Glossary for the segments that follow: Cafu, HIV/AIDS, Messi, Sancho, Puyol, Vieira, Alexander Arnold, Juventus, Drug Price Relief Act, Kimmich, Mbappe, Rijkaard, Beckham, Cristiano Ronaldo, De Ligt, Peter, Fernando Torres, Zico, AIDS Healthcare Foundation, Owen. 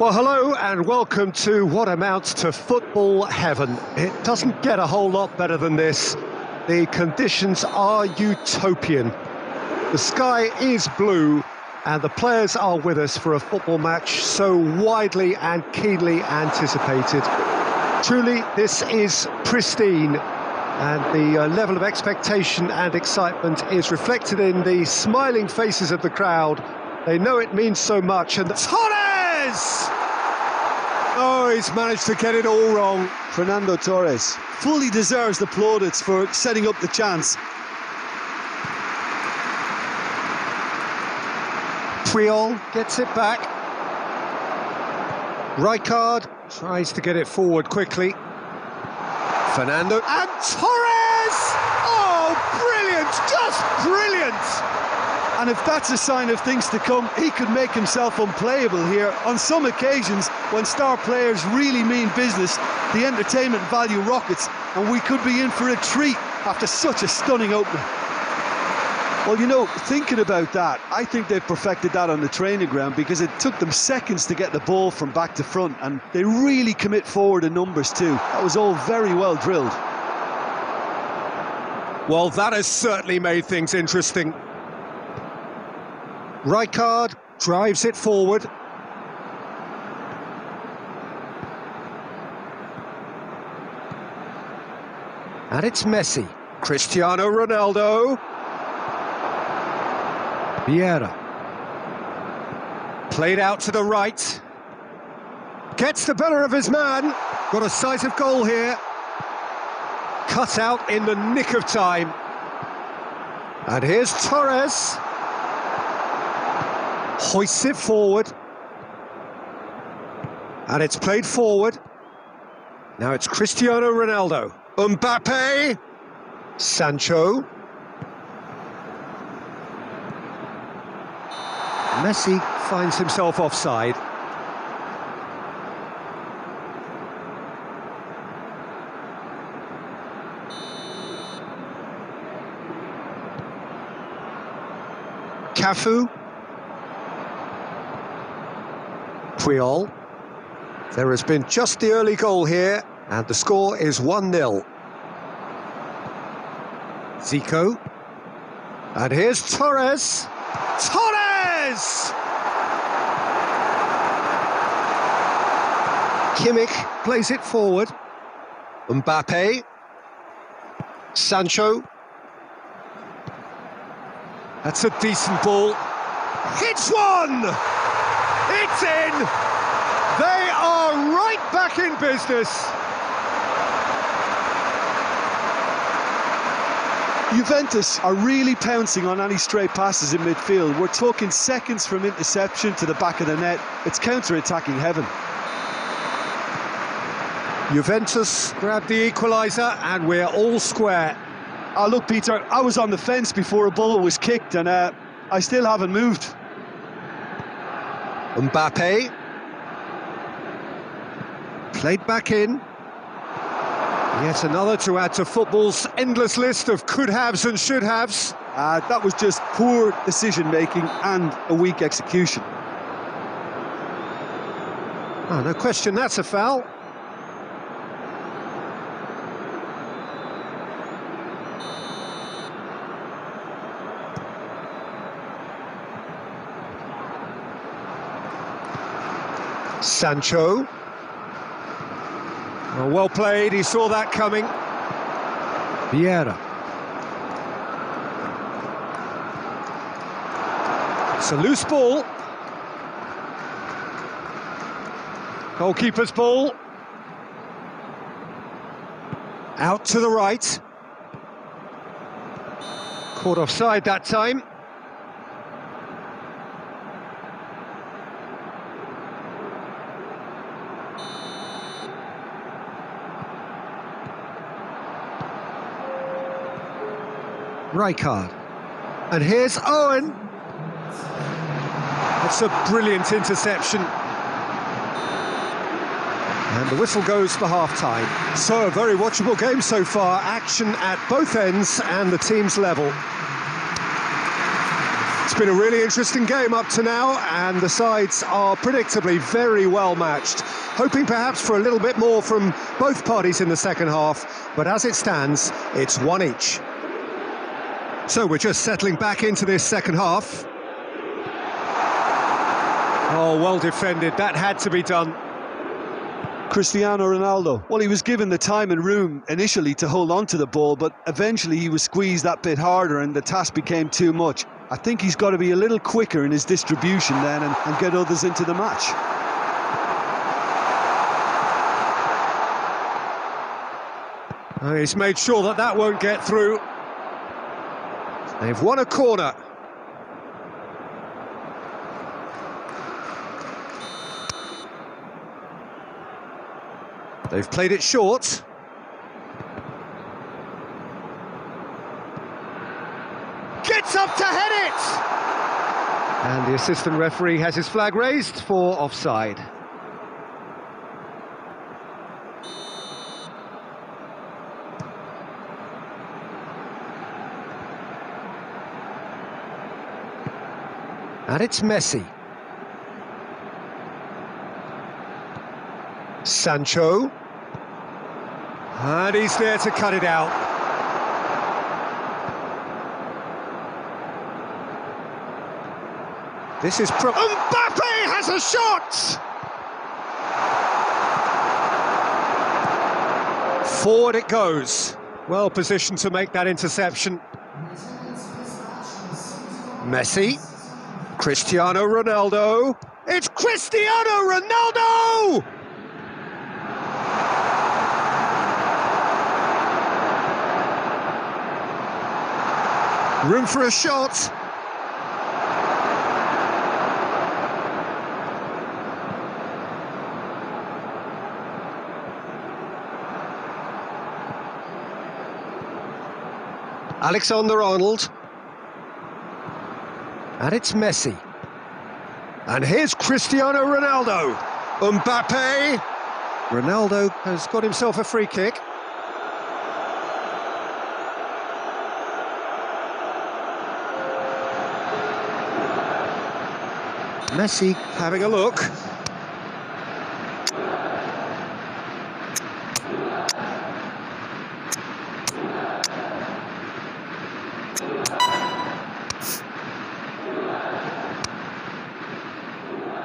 Well, hello and welcome to what amounts to football heaven. It doesn't get a whole lot better than this. The conditions are utopian. The sky is blue and the players are with us for a football match so widely and keenly anticipated. Truly, this is pristine, and the level of expectation and excitement is reflected in the smiling faces of the crowd. They know it means so much, and Torres! Oh, he's managed to get it all wrong. Fernando Torres fully deserves the plaudits for setting up the chance. Puyol gets it back. Rijkaard tries to get it forward quickly. Fernando and Torres! Oh, brilliant! Just brilliant! And if that's a sign of things to come, he could make himself unplayable here. On some occasions, when star players really mean business, the entertainment value rockets, and we could be in for a treat after such a stunning opener. Well, you know, thinking about that, I think they've perfected that on the training ground, because it took them seconds to get the ball from back to front, and they really commit forward in numbers too. That was all very well drilled. Well, that has certainly made things interesting. Rijkaard drives it forward. And it's Messi. Cristiano Ronaldo. Vieira. Played out to the right. Gets the better of his man. Got a sight of goal here. Cut out in the nick of time. And here's Torres. Hoists it forward, and it's played forward. Now it's Cristiano Ronaldo. Mbappe, Sancho. Messi finds himself offside. Cafu. Puyol. There has been just the early goal here, and the score is 1-0. Zico. And here's Torres. Torres! Kimmich plays it forward. Mbappe. Sancho. That's a decent ball. Hits one! It's in! They are right back in business! Juventus are really pouncing on any stray passes in midfield. We're talking seconds from interception to the back of the net. It's counter-attacking heaven. Juventus grabbed the equaliser and we're all square. Oh, look, Peter, I was on the fence before a ball was kicked, and I still haven't moved. Mbappe, played back in, yet another to add to football's endless list of could-haves and should-haves. That was just poor decision-making and a weak execution. Oh, no question, that's a foul. Sancho. Oh, well played, he saw that coming. Vieira. It's a loose ball. Goalkeeper's ball. Out to the right. Caught offside that time. Rijkaard, and here's Owen. That's a brilliant interception, and the whistle goes for half-time. So a very watchable game so far, action at both ends and the team's level. been a really interesting game up to now, and the sides are predictably very well matched. Hoping perhaps for a little bit more from both parties in the second half, but as it stands, it's one each. So we're just settling back into this second half. Oh, well defended. That had to be done. Cristiano Ronaldo. Well, he was given the time and room initially to hold on to the ball, but eventually he was squeezed that bit harder and the task became too much. I think he's got to be a little quicker in his distribution then and get others into the match. And he's made sure that that won't get through. They've won a corner. They've played it short. Gets up to head it! And the assistant referee has his flag raised for offside. And it's Messi. Sancho. And he's there to cut it out. This is Mbappe has a shot! Forward it goes. Well positioned to make that interception. Messi. Cristiano Ronaldo. It's Cristiano Ronaldo! Room for a shot. Alexander Arnold. And it's Messi. And here's Cristiano Ronaldo. Mbappe. Ronaldo has got himself a free kick. Messi having a look.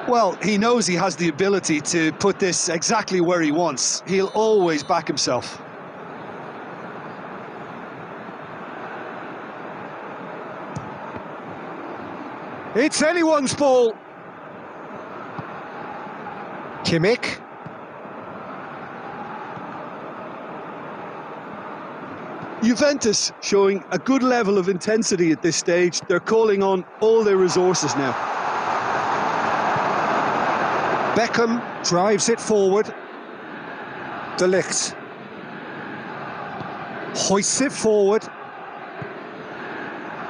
Well, he knows he has the ability to put this exactly where he wants. He'll always back himself. It's anyone's ball. Kimmich. Juventus showing a good level of intensity at this stage. They're calling on all their resources now. Beckham drives it forward. De Ligt hoists it forward.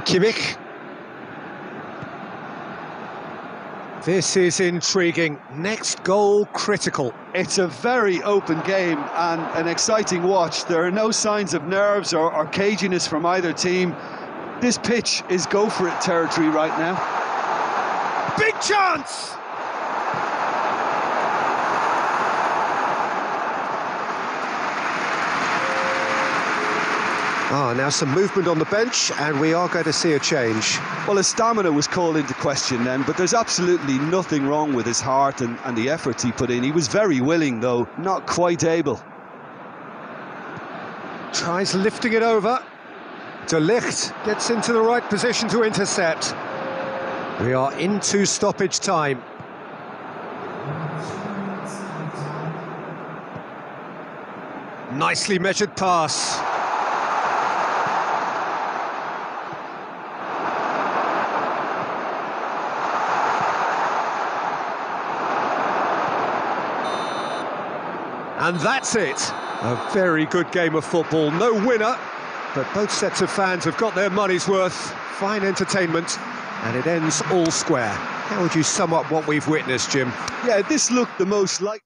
Kimmich. This is intriguing. Next goal critical. It's a very open game and an exciting watch. There are no signs of nerves or caginess from either team. This pitch is go for it territory right now. Big chance! Ah, now some movement on the bench, and we are going to see a change. Well, his stamina was called into question then, but there's absolutely nothing wrong with his heart and the effort he put in. He was very willing, though, not quite able. Tries lifting it over. De Ligt gets into the right position to intercept. We are into stoppage time. Nicely measured pass. And that's it. A very good game of football. No winner, but both sets of fans have got their money's worth. Fine entertainment, and it ends all square. How would you sum up what we've witnessed, Jim? Yeah, this looked the most likely.